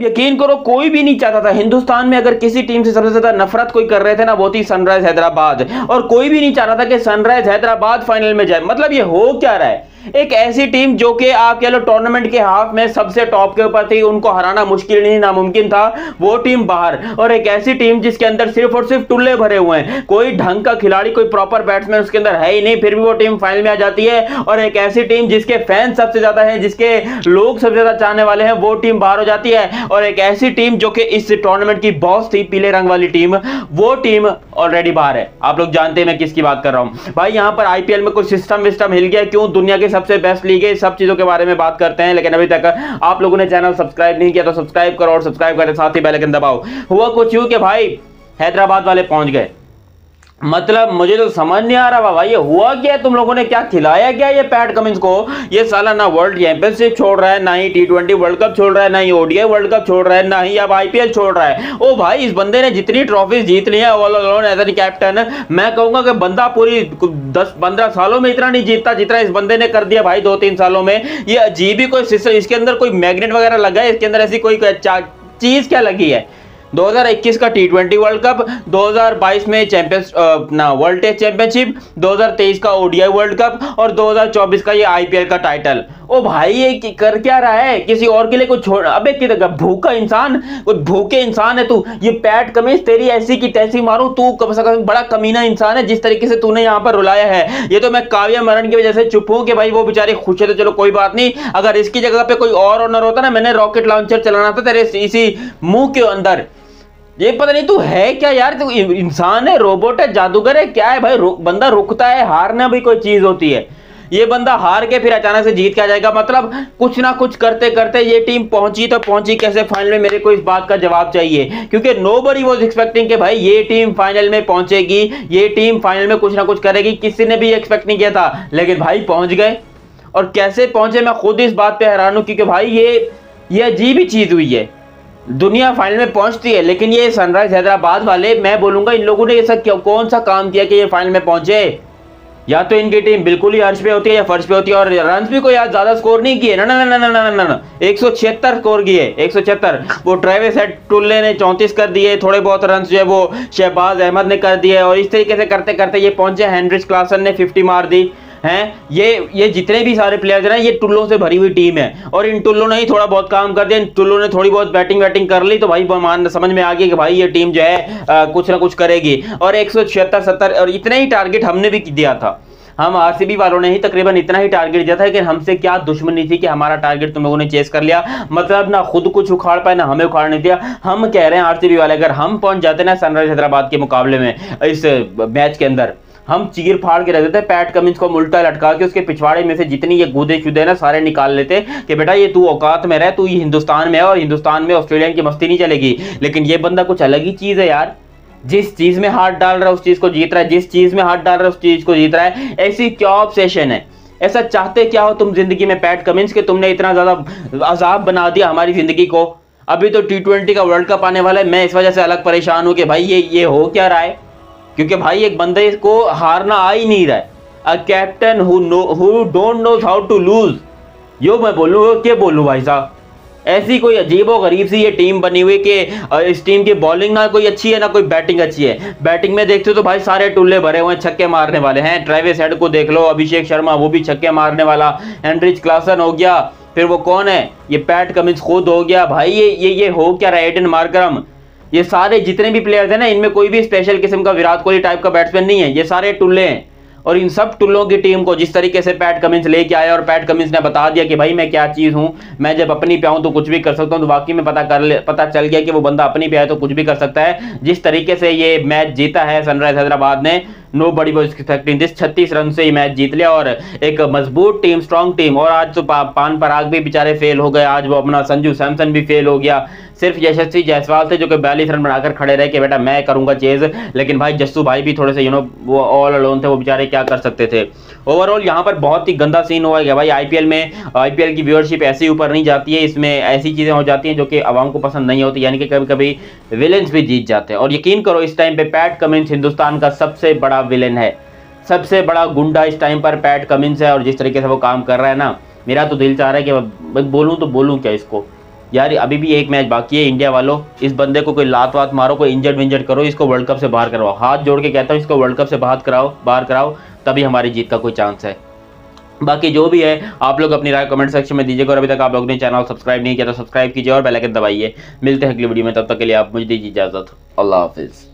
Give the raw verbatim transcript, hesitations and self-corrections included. यकीन करो कोई भी नहीं चाहता था हिंदुस्तान में। अगर किसी टीम से सबसे ज्यादा नफरत कोई कर रहे थे ना वो थी सनराइज हैदराबाद, और कोई भी नहीं चाहता था कि सनराइज हैदराबाद फाइनल में जाए। मतलब ये हो क्या रहा है, एक ऐसी टीम जो कि आप कह लो टूर्नामेंट के हाफ में सबसे टॉप के ऊपर थी, उनको हराना मुश्किल नहीं नामुमकिन था, वो टीम बाहर, और एक ऐसी टीम जिसके अंदर सिर्फ और सिर्फ टुल्ले भरे हुए हैं, कोई ढंग का खिलाड़ी कोई प्रॉपर बैट्समैन उसके अंदर है ही नहीं, फिर भी वो टीम फाइनल में आ जाती है। और एक ऐसी टीम जिसके फैन सबसे ज्यादा है, जिसके लोग सबसे ज्यादा चाहने वाले हैं, वो टीम बाहर हो जाती है। और एक ऐसी टीम जो कि इस टूर्नामेंट की बॉस थी, पीले रंग वाली टीम, वो टीम ऑलरेडी बाहर है। आप लोग जानते हैं मैं किसकी बात कर रहा हूं भाई। यहां पर आईपीएल में कुछ सिस्टम विस्टम हिल गया, क्यों दुनिया के सबसे बेस्ट लीग है, सब चीजों के बारे में बात करते हैं। लेकिन अभी तक आप लोगों ने चैनल सब्सक्राइब नहीं किया तो सब्सक्राइब करो, और सब्सक्राइब करते साथ ही बेल आइकन दबाओ। हुआ कुछ यूं कि भाई हैदराबाद वाले पहुंच गए, मतलब मुझे तो समझ नहीं आ रहा बाबा ये हुआ क्या है, तुम लोगों ने क्या खिलाया क्या ये पैट कमिंस को। ये साला ना वर्ल्ड चैंपियनशिप छोड़ रहा है, ना ही टी ट्वेंटी वर्ल्ड कप छोड़ रहा है, ना ही ओडीआई वर्ल्ड कप छोड़ रहा है, ना ही अब आईपीएल छोड़ रहा है। ओ भाई इस बंदे ने जितनी ट्रॉफीज जीत ली है all alone as an captain, मैं कहूंगा कि बंदा पूरी दस पंद्रह सालों में इतना नहीं जीतता जितना इस बंदे ने कर दिया भाई दो तीन सालों में। ये अजीब ही कोई सिस्टम, इसके अंदर कोई मैग्नेट वगैरह लगा है, इसके अंदर ऐसी कोई चीज क्या लगी है। दो हज़ार इक्कीस का टी ट्वेंटी वर्ल्ड कप, दो हज़ार बाईस में चैंपियंस ना वर्ल्ड टेस्ट चैंपियनशिप, दो हज़ार तेईस का ओडीआई वर्ल्ड कप, और दो हज़ार चौबीस का ये आईपीएल का टाइटल। ओ भाई ये कर क्या रहा है, किसी और के लिए कुछ छोड़, अबे किधर भूखा इंसान, कुछ भूखे इंसान है तू। ये पैट कमिंस तेरी ऐसी की तैसी मारू, तू कम से कम बड़ा कमीना इंसान है। जिस तरीके से तूने यहाँ पर रुलाया है, ये तो मैं काव्या मरण की वजह से चुप हूँ कि भाई वो बेचारे खुश है तो चलो कोई बात नहीं, अगर इसकी जगह पे कोई और ऑनर होता ना, मैंने रॉकेट लॉन्चर चलाना था तेरे इसी मुंह के अंदर। ये पता नहीं तू है क्या यार, तू इंसान है, रोबोट है, जादूगर है, क्या है भाई। रु, बंदा रुकता है, हारना भी कोई चीज होती है। ये बंदा हार के फिर अचानक से जीत के आ जाएगा, मतलब कुछ ना कुछ करते करते ये टीम पहुंची तो पहुंची कैसे फाइनल में, मेरे को इस बात का जवाब चाहिए। क्योंकि नोबडी वाज एक्सपेक्टिंग कि भाई ये टीम फाइनल में पहुंचेगी, ये टीम फाइनल में कुछ ना कुछ करेगी, किसी ने भी एक्सपेक्ट नहीं किया था। लेकिन भाई पहुंच गए, और कैसे पहुंचे मैं खुद इस बात पर हैरान हूं, क्योंकि भाई ये ये अजीब ही चीज हुई है। दुनिया फाइनल में पहुंचती है, लेकिन ये सनराइज हैदराबाद वाले, मैं बोलूंगा इन लोगों ने ऐसा कौन सा काम किया कि ये फाइनल में पहुंचे। या तो इनकी टीम बिल्कुल ही अर्श पे होती है या फर्श पे होती है, और रन भी कोई आज ज्यादा स्कोर नहीं किए, ना ना ना ना ना ना ना एक सौ छिहत्तर स्कोर किए, एक सौ छिहत्तर। वो ट्रेविस हेड टुल्ले ने चौंतीस कर दिए, थोड़े बहुत रन जो है वो शहबाज अहमद ने कर दिए, और इस तरीके से करते करते ये पहुंचे। हेनरिच क्लासन ने फिफ्टी मार दी हैं। ये ये जितने भी सारे प्लेयर्स हैं ये टुल्लों से भरी हुई टीम है, और इन टुल्लों ने ही थोड़ा बहुत काम कर दिया, इन टुल्लों ने थोड़ी बहुत बैटिंग बैटिंग कर ली, तो भाई मान समझ में आ गया कि भाई ये टीम जो है आ, कुछ ना कुछ करेगी। और एक सौ छिहत्तर सत्तर और इतने ही टारगेट हमने भी दिया था, हम आरसीबी वालों ने ही तकरीबन इतना ही टारगेट दिया था, लेकिन हमसे क्या दुश्मनी थी कि हमारा टारगेट तुम लोगों ने चेस कर लिया। मतलब ना खुद कुछ उखाड़ पाए, ना हमें उखाड़ने दिया। हम कह रहे हैं आरसीबी वाले अगर हम पहुंच जाते ना सनराइज हैदराबाद के मुकाबले में, इस मैच के अंदर हम चीर फाड़ के रह देते, पैट कमिंस को उल्टा लटका के उसके पिछवाड़े में से जितनी ये गूदे चूदे ना सारे निकाल लेते कि बेटा ये तू औकात में रह, तू ये हिंदुस्तान में है और हिंदुस्तान में ऑस्ट्रेलियन की मस्ती नहीं चलेगी। लेकिन ये बंदा कुछ अलग ही चीज़ है यार, जिस चीज़ में हाथ डाल रहा है उस चीज़ को जीत रहा है, जिस चीज़ में हाथ डाल रहा है उस चीज़ को जीत रहा है। ऐसी क्या ऑब्सेशन है, ऐसा चाहते क्या हो तुम जिंदगी में पैट कमिंस के, तुमने इतना ज़्यादा अजाब बना दिया हमारी ज़िंदगी को। अभी तो टी ट्वेंटी का वर्ल्ड कप आने वाला है, मैं इस वजह से अलग परेशान हूँ कि भाई ये ये हो क्या रहा है, क्योंकि भाई एक बंदे को हारना आ ही नहीं रहा है। A captain who know who don't knows how to lose, यो मैं बोलूँ क्या बोलूँ भाई साहब। ऐसी कोई अजीबो गरीब सी ये टीम बनी हुई कि इस टीम की बॉलिंग ना कोई अच्छी है ना कोई बैटिंग अच्छी है। बैटिंग में देखते हो तो भाई सारे टुल्ले भरे हुए हैं, छक्के मारने वाले हैं। ट्रेविस हेड को देख लो, अभिषेक शर्मा वो भी छक्के मारने वाला, हेनरिच क्लासन हो गया, फिर वो कौन है ये पैट कमिंस खुद हो गया। भाई ये ये ये हो क्या रहा है। रेडिन मार्करम, ये सारे जितने भी प्लेयर्स हैं ना इनमें कोई भी स्पेशल किस्म का विराट कोहली टाइप का बैट्समैन नहीं है, ये सारे टुल्ले हैं। और इन सब टुल्लों की टीम को जिस तरीके से पैट कमिंस लेके आया, और पैट कमिंस ने बता दिया कि भाई मैं क्या चीज़ हूँ, मैं जब अपनी पे आऊँ तो कुछ भी कर सकता हूँ। तो वाकई में पता कर पता चल गया कि वो बंदा अपनी पे आए तो कुछ भी कर सकता है। जिस तरीके से ये मैच जीता है सनराइज हैदराबाद ने, nobody was expecting this, छत्तीस रन से ही मैच जीत लिया, और एक मजबूत टीम, स्ट्रॉन्ग टीम। और आज तो पा, पान पराग भी बेचारे फेल हो गए, आज वो अपना संजू सैमसन भी फेल हो गया, सिर्फ यशस्वी जायसवाल थे जो कि बयालीस रन बनाकर खड़े रहे कि बेटा मैं करूंगा चेज। लेकिन भाई जस्सू भाई भी थोड़े से यू नो वो ऑल अलोन थे, वो बेचारे क्या कर सकते थे। ओवरऑल यहाँ पर बहुत ही गंदा सीन हुआ है भाई। आईपीएल में आईपीएल की व्यूअरशिप ऐसी ऊपर नहीं जाती है, इसमें ऐसी चीज़ें हो जाती हैं जो कि आवाम को पसंद नहीं होती, यानी कि कभी कभी विलेंस भी जीत जाते हैं। और यकीन करो इस टाइम पर पैट कमिंस हिंदुस्तान का सबसे बड़ा विलेन है, सबसे बड़ा गुंडा इस टाइम पर पैट कमिंस है। और जिस तरीके से वो काम कर रहा है ना, मेरा तो दिल चाह रहा है कि बोलूँ तो बोलूँ क्या इसको, यार अभी भी एक मैच बाकी है, इंडिया वालों इस बंदे को कोई लात वात मारो, कोई इंजर्ड विंजर्ड करो, इसको वर्ल्ड कप से बाहर करवाओ। हाथ जोड़ के कहता हूँ इसको वर्ल्ड कप से बाहर कराओ बाहर कराओ तभी हमारी जीत का कोई चांस है। बाकी जो भी है आप लोग अपनी राय कमेंट सेक्शन में दीजिएगा, और अभी तक आप लोग ने चैनल सब्सक्राइब नहीं किया तो सब्सक्राइब कीजिए और बेल आइकन दबाइए। मिलते हैं अगली वीडियो में, तब तक के लिए आप मुझे दीजिए इजाज़त। अल्लाह हाफिज़।